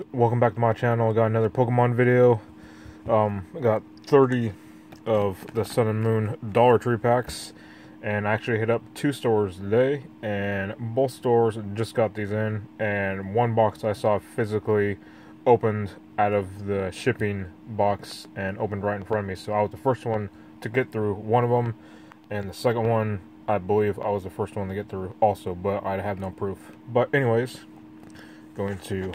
So, welcome back to my channel. I got another Pokemon video. I got 30 of the Sun and Moon Dollar Tree packs, and I actually hit up two stores today, and both stores just got these in, and one box I saw physically opened out of the shipping box and opened right in front of me, so I was the first one to get through one of them, and the second one I believe I was the first one to get through also, but I have no proof. But anyways, going to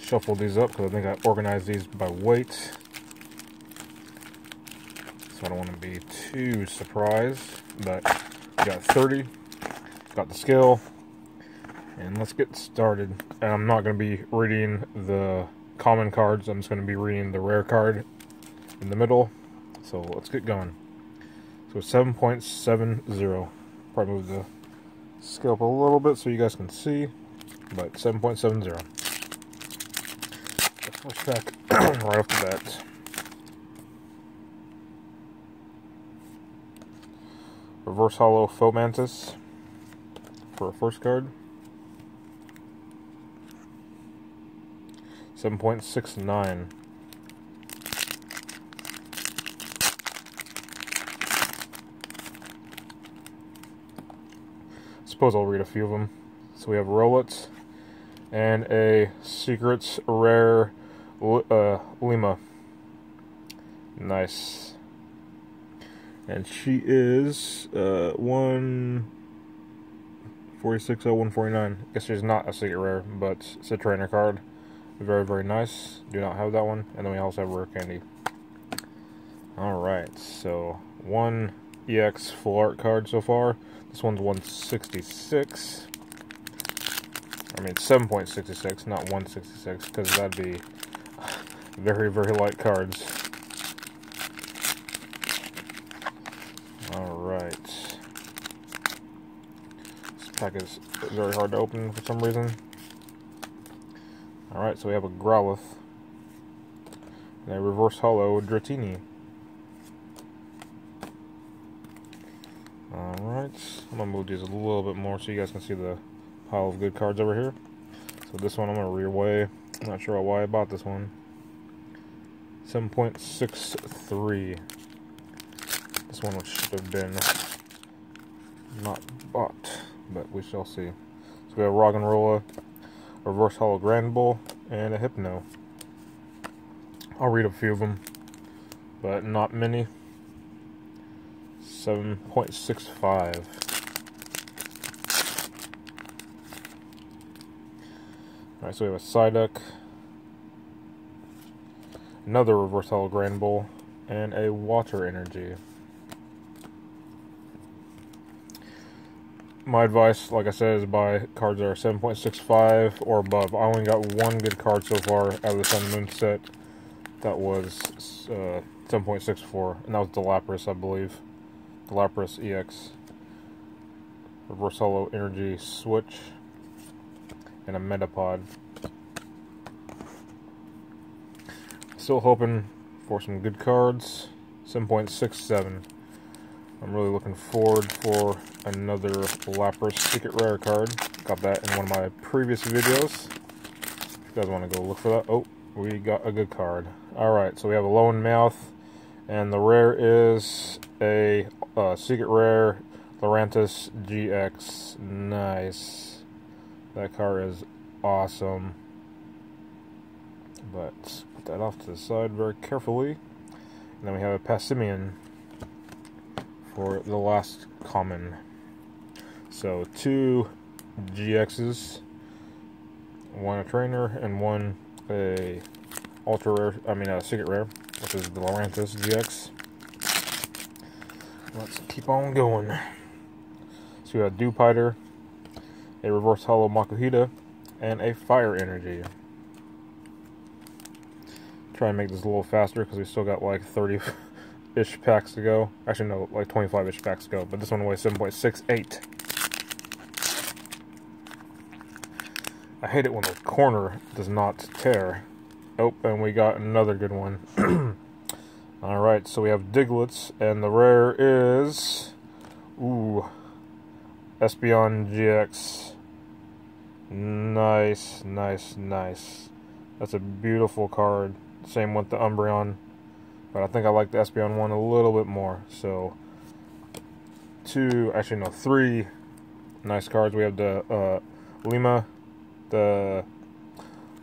shuffle these up because I think I organized these by weight, so I don't want to be too surprised. But we got 30, got the scale, and let's get started. And I'm not going to be reading the common cards, I'm just going to be reading the rare card in the middle, so let's get going. So 7.70, probably move the scale up a little bit so you guys can see, but 7.70. First pack, right off the bat. Reverse Hollow Fomantis for a first card. 7.69. Suppose I'll read a few of them. So we have Rowlet and a Secrets Rare Lima. Nice. And she is 1460149. I guess she's not a secret rare, but it's a trainer card. Very, very nice. Do not have that one. And then we also have rare candy. Alright, so one EX full art card so far. This one's 166. I mean 7.66, not 166, because that'd be very, very light cards. Alright. This pack is very hard to open for some reason. Alright, so we have a Growlithe and a Reverse Hollow Dratini. Alright, I'm going to move these a little bit more so you guys can see the pile of good cards over here. So this one I'm going to read away. I'm not sure why I bought this one. 7.63. This one should have been not bought, but we shall see. So we have Roggenrola, Reverse Hollow Granbull, and a Hypno. I'll read a few of them, but not many. 7.65. Alright, so we have a Psyduck, another Reverse Hollow Granbull, and a Water Energy. My advice, like I said, is buy cards that are 7.65 or above. I only got one good card so far out of the Sun and Moon set. That was 7.64, and that was Lapras, I believe. Lapras EX. Reverse Hollow Energy Switch. And a Metapod. Still hoping for some good cards. 7.67. I'm really looking forward for another Lapras Secret Rare card. Got that in one of my previous videos. If you guys want to go look for that. Oh, we got a good card. Alright, so we have a Lowenmouth. And the rare is a Secret Rare Lurantis GX. Nice. That card is awesome. But put that off to the side very carefully. And then we have a Passimian for the last common. So two GXs, one a trainer and one a ultra rare, a secret rare, which is the Lurantis GX. Let's keep on going. So we have Dewpider, a Reverse Hollow Makuhita, and a Fire Energy. Try and make this a little faster because we still got like 30-ish packs to go. Actually, no, like 25-ish packs to go, but this one weighs 7.68. I hate it when the corner does not tear. Oh, and we got another good one. Alright, so we have Diglets, and the rare is... Ooh. Espeon GX. Nice, nice, nice. That's a beautiful card. Same with the Umbreon, but I think I like the Espeon one a little bit more. So three nice cards. We have the Lima, the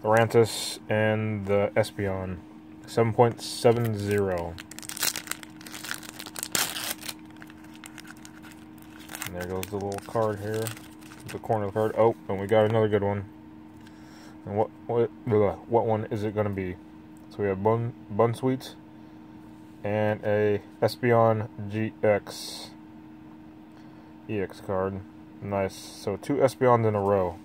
Lurantis, and the Espeon. 7.70. And there goes the little card here, the corner of the card. Oh, and we got another good one. And what one is it going to be? So we have Bunsweet and a Espeon GX EX card. Nice. So two Espeons in a row.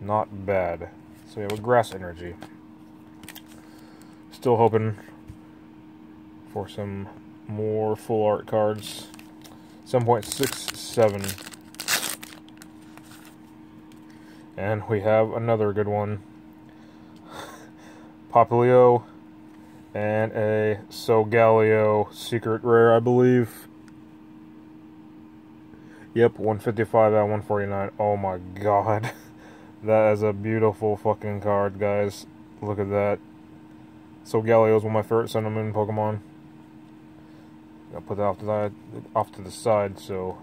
Not bad. So we have a Grass Energy. Still hoping for some more full art cards. 7.67. And we have another good one. Popplio and a Solgaleo secret rare, I believe. Yep, 155 out of 149. Oh my god. That is a beautiful fucking card, guys. Look at that. Solgaleo is one of my favorite Sun and Moon Pokemon. I'll put that off to the side, so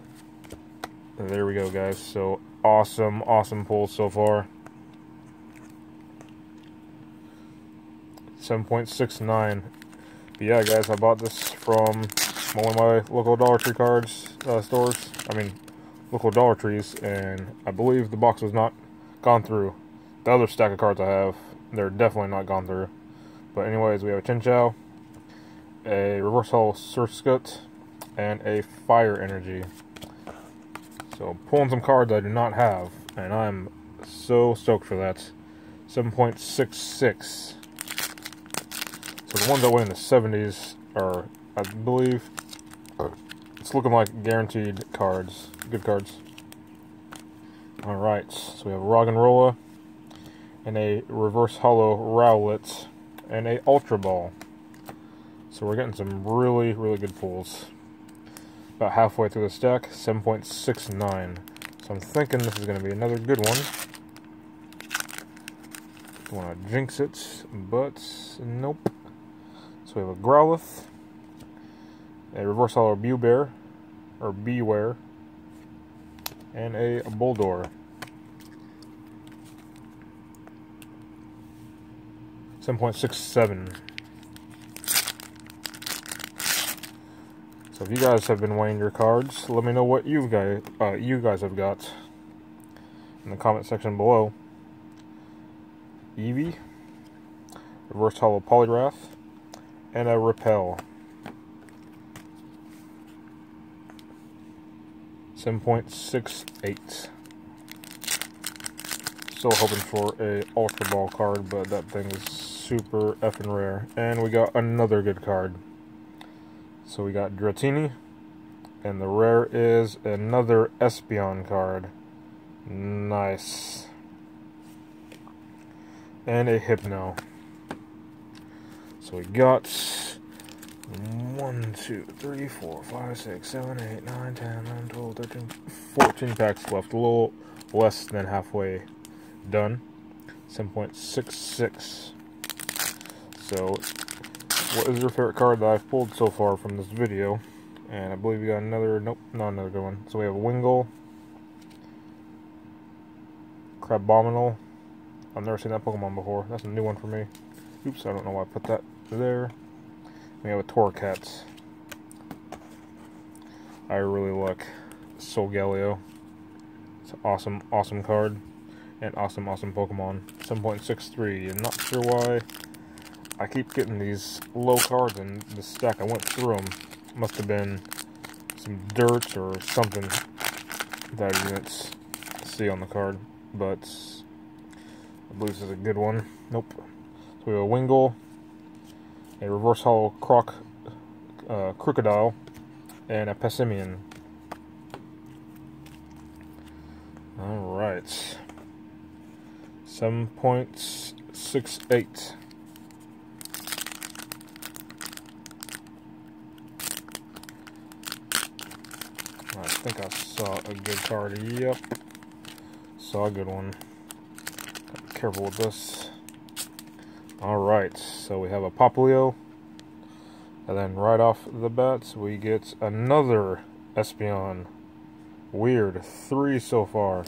there we go, guys. So awesome, awesome pulls so far. 7.69. But yeah, guys, I bought this from one of my local Dollar Tree local Dollar Trees, and I believe the box was not gone through. The other stack of cards I have, they're definitely not gone through. But anyways, we have a Chinchou, a Reverse Hollow Surskut, and a Fire Energy. So pulling some cards I do not have, and I'm so stoked for that. 7.66. So the ones that went in the 70s are, I believe, it's looking like guaranteed cards. Good cards. Alright, so we have Roggenrola, and a Reverse Hollow Rowlet, and a Ultra Ball. So we're getting some really, really good pulls. About halfway through the stack, 7.69. So I'm thinking this is going to be another good one. Don't want to jinx it, but nope. So we have a Growlithe, a Reverse Hollow Beware, and a Bulldor. 7.67. So if you guys have been weighing your cards, let me know what you guys have got in the comment section below. Eevee, Reverse Hollow Poliwrath, and a Repel. 7.68. Still hoping for a Ultra Ball card, but that thing is super effing rare. And we got another good card. So we got Dratini, and the rare is another Espeon card. Nice. And a Hypno. So we got 1, 2, 3, 4, 5, 6, 7, 8, 9, 10, 11, 12, 13, 14 packs left. A little less than halfway done. 7.66. So what is your favorite card that I've pulled so far from this video? And I believe we got another, nope, not another good one. So we have Wingull, Crabominable. I've never seen that Pokemon before. That's a new one for me. Oops, I don't know why I put that there. We have a Torracat. I really like Solgaleo. It's an awesome, awesome card. And awesome, awesome Pokemon. 7.63. I'm not sure why I keep getting these low cards in the stack. I went through them. Must have been some dirt or something that I didn't see on the card. But I believe this is a good one. Nope. So we have a Wingull, a Reverse Hollow Crocodile, and a Passimian. Alright. 7.68. I think I saw a good card. Yep. Saw a good one. Gotta be careful with this. Alright, so we have a Popplio. And then right off the bats, we get another Espeon. Weird. 3 so far.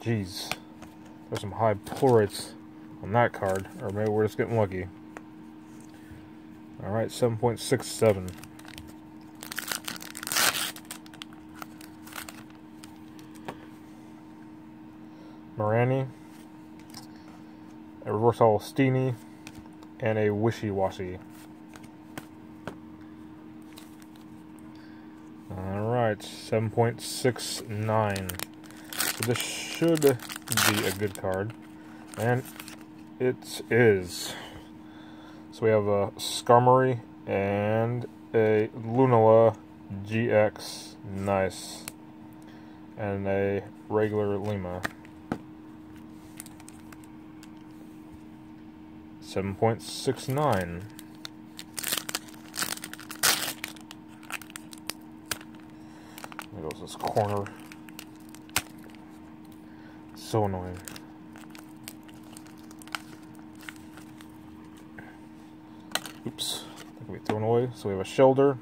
Jeez. There's some high pull rates on that card. Or maybe we're just getting lucky. Alright, 7.67. Marani, a reversal Steenie, and a Wishy-Washy. Alright, 7.69. So this should be a good card. And it is. So we have a Skarmory and a Lunala GX. Nice. And a regular Lima. 7.69. There goes this corner. So annoying. Oops. That could be thrown away. So we have a Shelder,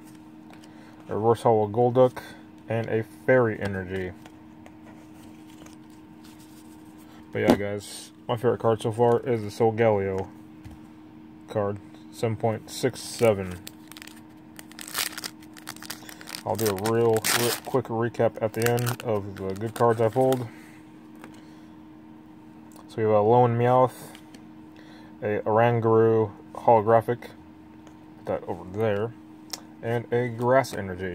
a Reverse Hollow Golduck, and a Fairy Energy. But yeah, guys, my favorite card so far is the Solgaleo card, 7.67. I'll do a real quick recap at the end of the good cards I pulled. So we have a Lone Meowth, a Oranguru holographic, put that over there, and a Grass Energy.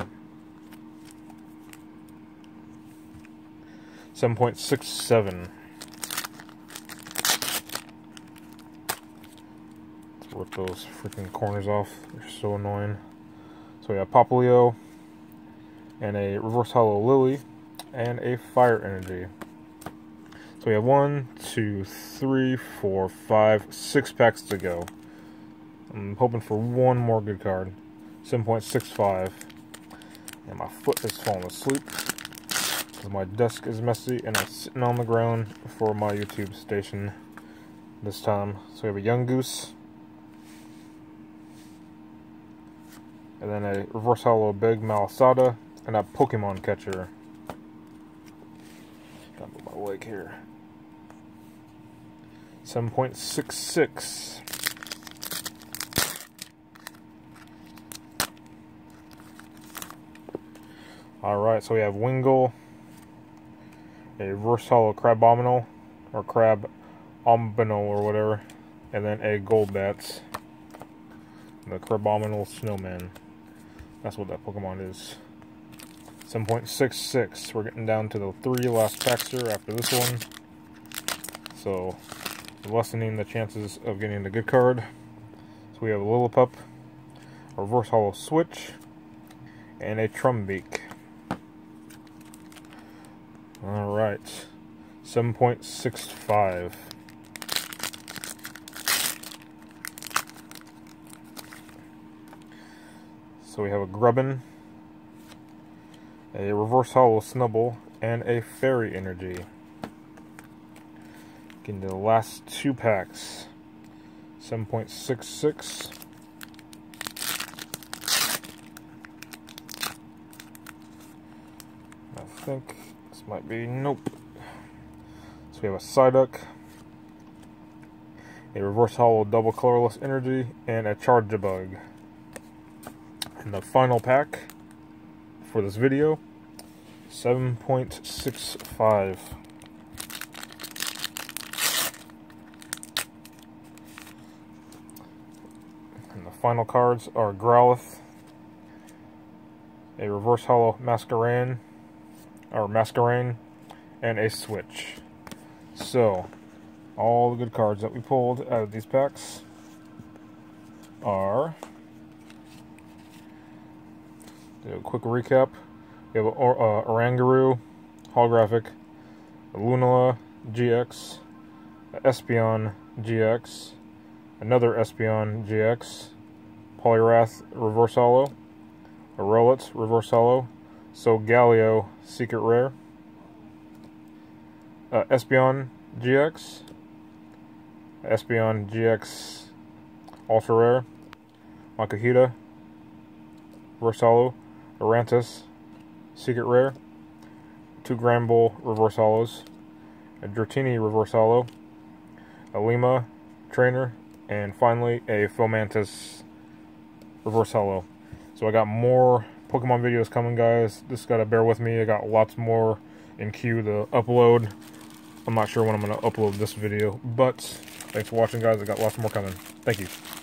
7.67. Rip those freaking corners off. They're so annoying. So we have Popplio and a Reverse Hollow Lily and a Fire Energy. So we have 1, 2, 3, 4, 5, 6 packs to go. I'm hoping for one more good card. 7.65. And my foot is falling asleep because my desk is messy and I'm sitting on the ground for my YouTube station this time. So we have a Young Goose, and then a Reverse Hollow Big Malasada, and a Pokemon Catcher. Gotta move my leg here. 7.66. Alright, so we have Wingull, a Reverse Hollow Crabominable, or Crabominable or whatever, and then a Golbat, the Crabominable Snowman. That's what that Pokemon is. 7.66. We're getting down to the 3 last packs here after this one. So, lessening the chances of getting a good card. So we have a Lillipup, a Reverse Hollow Switch, and a Trumbeak. Alright. 7.65. So we have a Grubbin, a Reverse Hollow Snubble, and a Fairy Energy. Getting to the last 2 packs. 7.66. I think this might be... nope. So we have a Psyduck, a Reverse Hollow Double Colorless Energy, and a Charge-a-Bug. And the final pack for this video, 7.65. And the final cards are Growlithe, a Reverse Hollow Masquerain, and a Switch. So, all the good cards that we pulled out of these packs are... a quick recap. We have Oranguru holographic, a Lunala GX, a Espeon GX, another Espeon GX, Poliwrath Reverse Holo, a Rollet Reverse Holo, Solgaleo Secret Rare, Espeon GX, Espeon GX Ultra Rare, Makuhita, Reverse Holo, Lurantis, Secret Rare, 2 Grand Bull Reverse Holos, a Dratini Reverse Holo, a Lima Trainer, and finally a Fomantis Reverse Holo. So I got more Pokemon videos coming, guys. Just gotta bear with me. I got lots more in queue to upload. I'm not sure when I'm gonna upload this video, but thanks for watching, guys. I got lots more coming. Thank you.